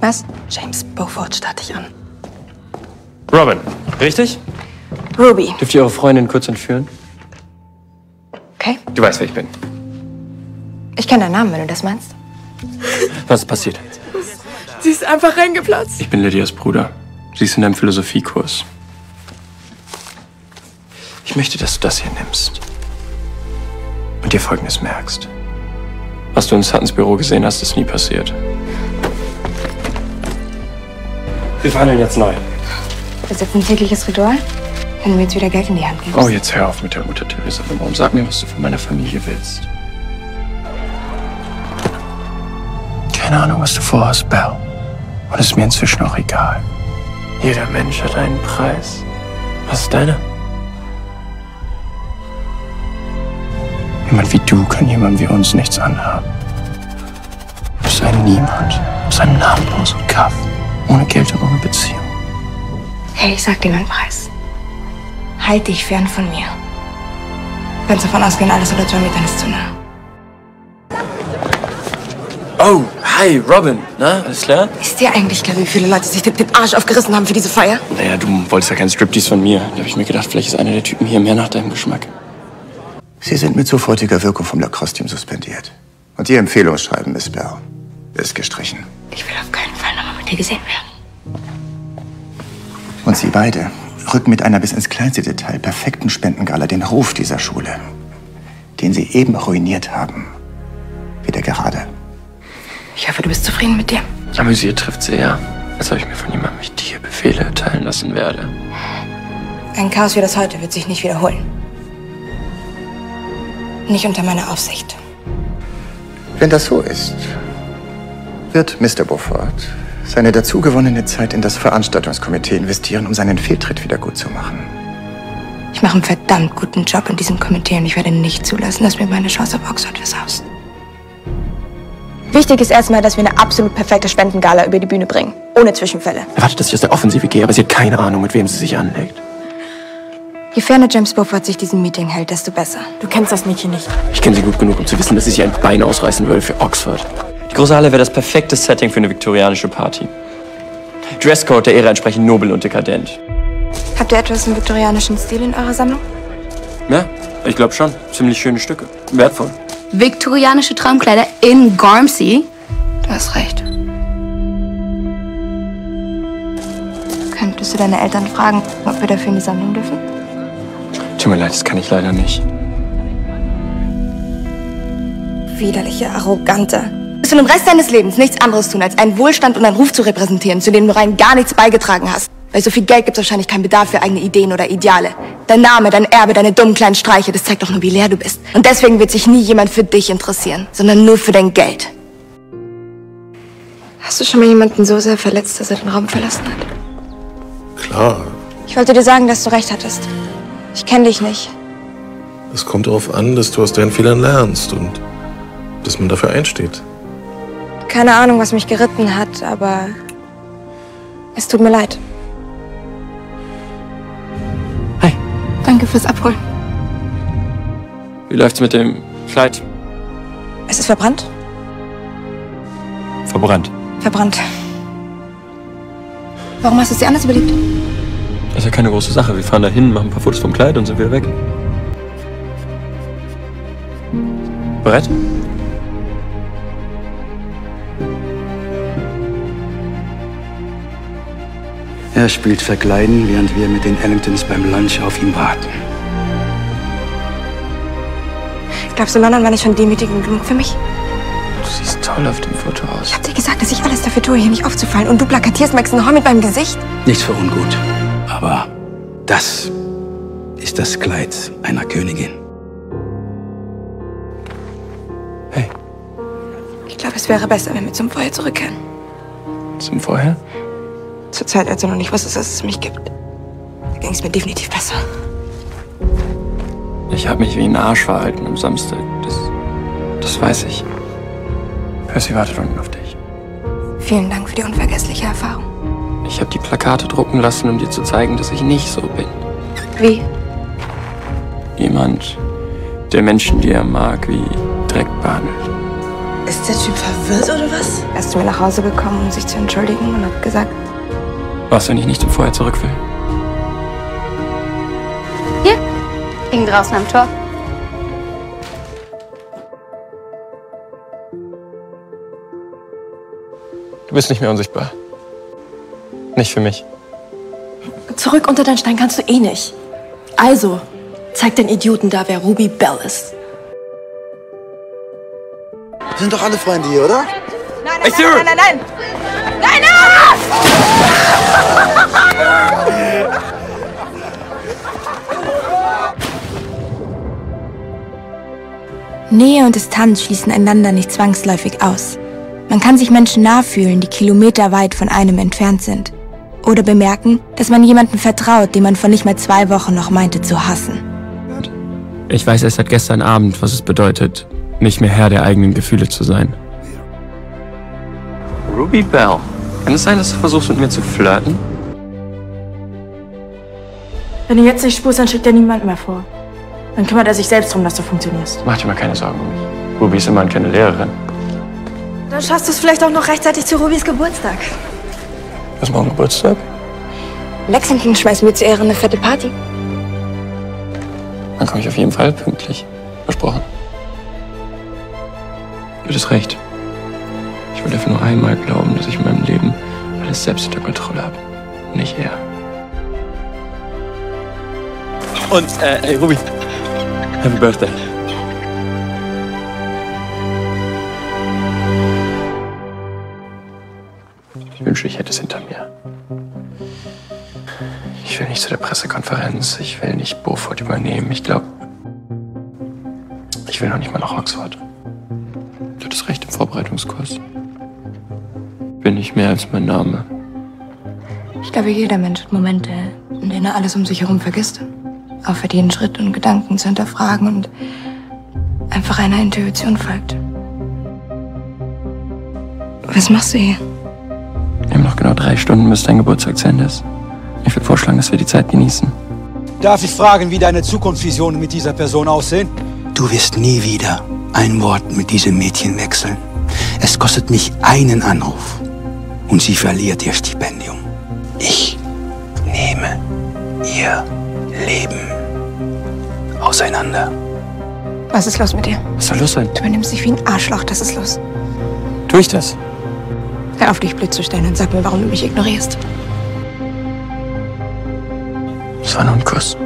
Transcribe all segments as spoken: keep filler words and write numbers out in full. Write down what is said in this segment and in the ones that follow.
Was? James Beaufort starrt dich an. Robin, richtig? Ruby. Dürft ihr eure Freundin kurz entführen? Okay. Du weißt, wer ich bin. Ich kenne deinen Namen, wenn du das meinst. Was ist passiert? Sie ist einfach reingeplatzt. Ich bin Lydias Bruder. Sie ist in einem Philosophiekurs. Ich möchte, dass du das hier nimmst und dir Folgendes merkst. Was du in Suttons Büro gesehen hast, ist nie passiert. Wir verhandeln jetzt neu. Ist jetzt ein tägliches Ritual? Können wir jetzt wieder Geld in die Hand geben? Oh, jetzt hör auf mit der Mutter Theresa. Warum? Sag mir, was du von meiner Familie willst. Keine Ahnung, was du vorhast, Bell. Und es ist mir inzwischen auch egal. Jeder Mensch hat einen Preis. Was ist deiner? Jemand wie du kann jemandem wie uns nichts anhaben. Du bist ein Niemand, aus einem namenlosen Kaff, ohne Geld und ohne Beziehung. Hey, ich sag dir meinen Preis. Halt dich fern von mir. Du kannst davon ausgehen, alles unter zwei Metern ist zu nah. Oh, hi, Robin. Na, alles klar? Ist dir eigentlich klar, wie viele Leute sich den, den Arsch aufgerissen haben für diese Feier? Naja, du wolltest ja kein Striptease von mir. Da habe ich mir gedacht, vielleicht ist einer der Typen hier mehr nach deinem Geschmack. Sie sind mit sofortiger Wirkung vom Lacrosse-Team suspendiert. Und Ihr Empfehlungsschreiben, Miss Bell, ist gestrichen. Ich will auf keinen Fall nochmal mit dir gesehen werden. Und Sie beide rücken mit einer bis ins kleinste Detail perfekten Spendengala den Ruf dieser Schule, den Sie eben ruiniert haben, wieder gerade. Ich hoffe, du bist zufrieden mit dir. Amüsiert trifft sie, ja. Als ob ich mir von jemandem wie dir Befehle erteilen lassen werde. Ein Chaos wie das heute wird sich nicht wiederholen. Nicht unter meiner Aufsicht. Wenn das so ist, wird Mister Beaufort seine dazugewonnene Zeit in das Veranstaltungskomitee investieren, um seinen Fehltritt wieder gut zu machen. Ich mache einen verdammt guten Job in diesem Komitee und ich werde nicht zulassen, dass mir meine Chance auf Oxford versaust. Wichtig ist erstmal, dass wir eine absolut perfekte Spendengala über die Bühne bringen. Ohne Zwischenfälle. Erwartet, dass ich aus der Offensive gehe, aber sie hat keine Ahnung, mit wem sie sich anlegt. Je ferner James Beaufort sich diesem Meeting hält, desto besser. Du kennst das Mädchen nicht. Ich kenne sie gut genug, um zu wissen, dass sie sich ein Bein ausreißen würde für Oxford. Die große Halle wäre das perfekte Setting für eine viktorianische Party. Dresscode der Ära entsprechend nobel und dekadent. Habt ihr etwas im viktorianischen Stil in eurer Sammlung? Ja, ich glaube schon. Ziemlich schöne Stücke. Wertvoll. Viktorianische Traumkleider in Gormsey? Du hast recht. Könntest du deine Eltern fragen, ob wir dafür in die Sammlung dürfen? Tut mir leid, das kann ich leider nicht. Widerlicher, arroganter. Du wirst für den Rest deines Lebens nichts anderes tun, als einen Wohlstand und einen Ruf zu repräsentieren, zu dem du rein gar nichts beigetragen hast. Weil so viel Geld gibt es wahrscheinlich keinen Bedarf für eigene Ideen oder Ideale. Dein Name, dein Erbe, deine dummen kleinen Streiche, das zeigt doch nur, wie leer du bist. Und deswegen wird sich nie jemand für dich interessieren, sondern nur für dein Geld. Hast du schon mal jemanden so sehr verletzt, dass er den Raum verlassen hat? Klar. Ich wollte dir sagen, dass du recht hattest. Ich kenne dich nicht. Es kommt darauf an, dass du aus deinen Fehlern lernst und dass man dafür einsteht. Keine Ahnung, was mich geritten hat, aber es tut mir leid. Danke fürs Abholen. Wie läuft's mit dem Kleid? Es ist verbrannt. Verbrannt. Verbrannt. Warum hast du es dir anders überlegt? Das ist ja keine große Sache. Wir fahren da hin, machen ein paar Fotos vom Kleid und sind wieder weg. Bereit? Er spielt Verkleiden, während wir mit den Ellingtons beim Lunch auf ihn warten. Glaubst du, London war nicht schon demütigend genug für mich? Du siehst toll auf dem Foto aus. Ich hab dir gesagt, dass ich alles dafür tue, hier nicht aufzufallen. Und du plakatierst Maxton Hall mit meinem Gesicht? Nichts für ungut. Aber das ist das Kleid einer Königin. Hey. Ich glaube, es wäre besser, wenn wir zum Feuer zurückkehren. Zum Feuer? Zur Zeit, als du noch nicht wusstest, dass es mich gibt. Da ging es mir definitiv besser. Ich habe mich wie ein Arsch verhalten am Samstag. Das, das weiß ich. Percy wartet unten auf dich. Vielen Dank für die unvergessliche Erfahrung. Ich habe die Plakate drucken lassen, um dir zu zeigen, dass ich nicht so bin. Wie? Jemand, der Menschen, die er mag, wie Dreck behandelt. Ist der Typ verwirrt oder was? Er ist zu mir nach Hause gekommen, um sich zu entschuldigen und hat gesagt... Was, wenn ich nicht zum Vorher zurück will? Hier, hing draußen am Tor. Du bist nicht mehr unsichtbar. Nicht für mich. Zurück unter deinen Stein kannst du eh nicht. Also, zeig den Idioten da, wer Ruby Bell ist. Wir sind doch alle Freunde hier, oder? Nein, nein, nein, nein, nein, nein, nein, nein! Nähe und Distanz schließen einander nicht zwangsläufig aus. Man kann sich Menschen nahe fühlen, die kilometerweit von einem entfernt sind. Oder bemerken, dass man jemanden vertraut, den man vor nicht mal zwei Wochen noch meinte zu hassen. Ich weiß erst seit gestern Abend, was es bedeutet, nicht mehr Herr der eigenen Gefühle zu sein. Ruby Bell, kann es sein, dass du versuchst, mit mir zu flirten? Wenn du jetzt nicht spurst, dann schickt dir niemand mehr vor. Dann kümmert er sich selbst darum, dass du funktionierst. Mach dir mal keine Sorgen um mich. Ruby ist immerhin keine Lehrerin. Dann schaffst du es vielleicht auch noch rechtzeitig zu Rubys Geburtstag. Was, morgen Geburtstag? Lexington schmeißt mir zu Ehren eine fette Party. Dann komme ich auf jeden Fall pünktlich. Versprochen. Du hattest recht. Ich will dafür nur einmal glauben, dass ich in meinem Leben alles selbst unter Kontrolle habe. Nicht er. Und, äh, hey, Ruby. Happy Birthday. Ich wünsche, ich hätte es hinter mir. Ich will nicht zu der Pressekonferenz. Ich will nicht Beaufort übernehmen. Ich glaube, ich will noch nicht mal nach Oxford. Du hattest recht im Vorbereitungskurs. Bin ich mehr als mein Name. Ich glaube, jeder Mensch hat Momente, in denen er alles um sich herum vergisst. Aufhört, jeden Schritt und Gedanken zu hinterfragen und einfach einer Intuition folgt. Was machst du hier? Wir haben noch genau drei Stunden, bis dein Geburtstag zu Ende ist. Ich würde vorschlagen, dass wir die Zeit genießen. Darf ich fragen, wie deine Zukunftsvisionen mit dieser Person aussehen? Du wirst nie wieder ein Wort mit diesem Mädchen wechseln. Es kostet mich einen Anruf und sie verliert ihr Stipendium. Ich nehme ihr Leben auseinander. Was ist los mit dir? Was soll los sein? Du benimmst dich wie ein Arschloch, das ist los. Tue ich das? Hör auf, dich blöd zu stellen und sag mir, warum du mich ignorierst. Das war nur ein Kuss.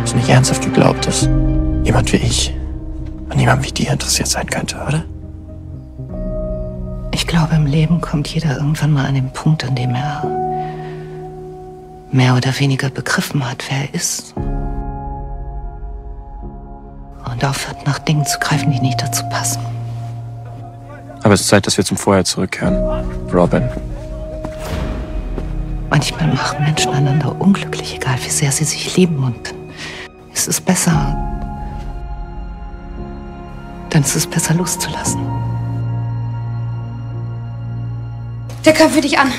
Dass du nicht ernsthaft geglaubt, dass jemand wie ich an jemandem wie dir interessiert sein könnte, oder? Ich glaube, im Leben kommt jeder irgendwann mal an den Punkt, an dem er mehr oder weniger begriffen hat, wer er ist. Und aufhört, nach Dingen zu greifen, die nicht dazu passen. Aber es ist Zeit, dass wir zum Vorher zurückkehren, Robin. Manchmal machen Menschen einander unglücklich, egal wie sehr sie sich lieben, und es ist besser, dann ist es besser loszulassen. Der Köpfe dich an.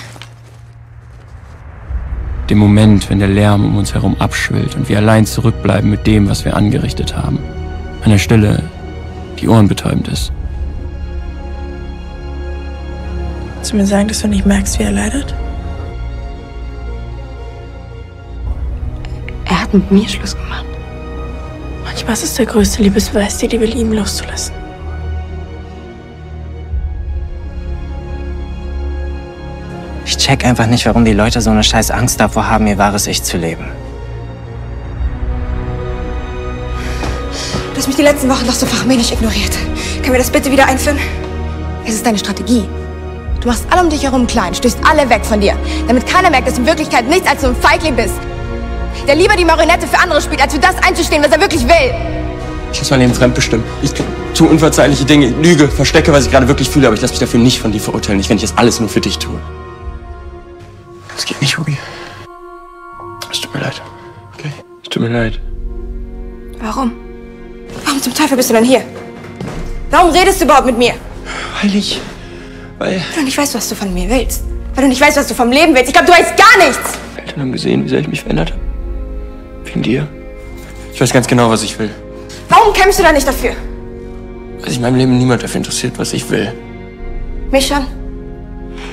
Dem Moment, wenn der Lärm um uns herum abschwillt und wir allein zurückbleiben mit dem, was wir angerichtet haben. An der Stille, die ohrenbetäubend ist. Willst du mir sagen, dass du nicht merkst, wie er leidet? Er hat mit mir Schluss gemacht. Manchmal ist es der größte Liebesbeweis, die Liebe ihm loszulassen. Ich check einfach nicht, warum die Leute so eine scheiß Angst davor haben, ihr wahres Ich zu leben. Du hast mich die letzten Wochen doch so fachmännisch ignoriert. Können wir das bitte wieder einführen? Es ist deine Strategie. Du machst alle um dich herum klein, stößt alle weg von dir, damit keiner merkt, dass du in Wirklichkeit nichts als so ein Feigling bist. Der lieber die Marionette für andere spielt, als für das einzustehen, was er wirklich will. Ich lasse mein Leben fremdbestimmen. Ich tue unverzeihliche Dinge, lüge, verstecke, was ich gerade wirklich fühle, aber ich lasse mich dafür nicht von dir verurteilen. Nicht, wenn ich das alles nur für dich tue. Das geht nicht, Ruby. Es tut mir leid. Okay? Es tut mir leid. Warum? Warum zum Teufel bist du denn hier? Warum redest du überhaupt mit mir? Weil ich... Weil... Weil du nicht weißt, was du von mir willst. Weil du nicht weißt, was du vom Leben willst. Ich glaube, du weißt gar nichts. Eltern haben gesehen, wie sehr ich mich verändert habe. Wegen dir. Ich Ich weiß ganz genau, was ich will. Warum kämpfst du da nicht dafür? Weil sich in meinem Leben niemand dafür interessiert, was ich will. Mich schon.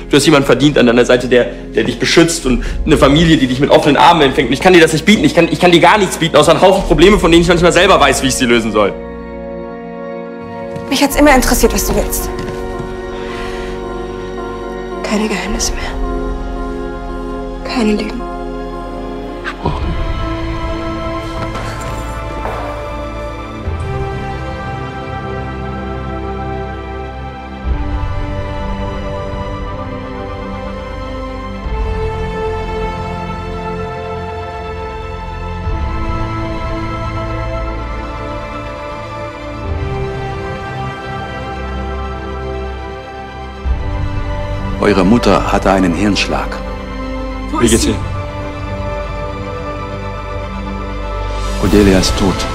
Du hast jemanden verdient an deiner Seite, der, der dich beschützt und eine Familie, die dich mit offenen Armen empfängt. Und ich kann dir das nicht bieten. Ich kann, ich kann dir gar nichts bieten, außer einen Haufen Probleme, von denen ich manchmal selber weiß, wie ich sie lösen soll. Mich hat's immer interessiert, was du willst. Keine Geheimnisse mehr. Keine Lügen. Versprochen. Eure Mutter hatte einen Hirnschlag. Wie geht's ihr? Cordelia ist tot.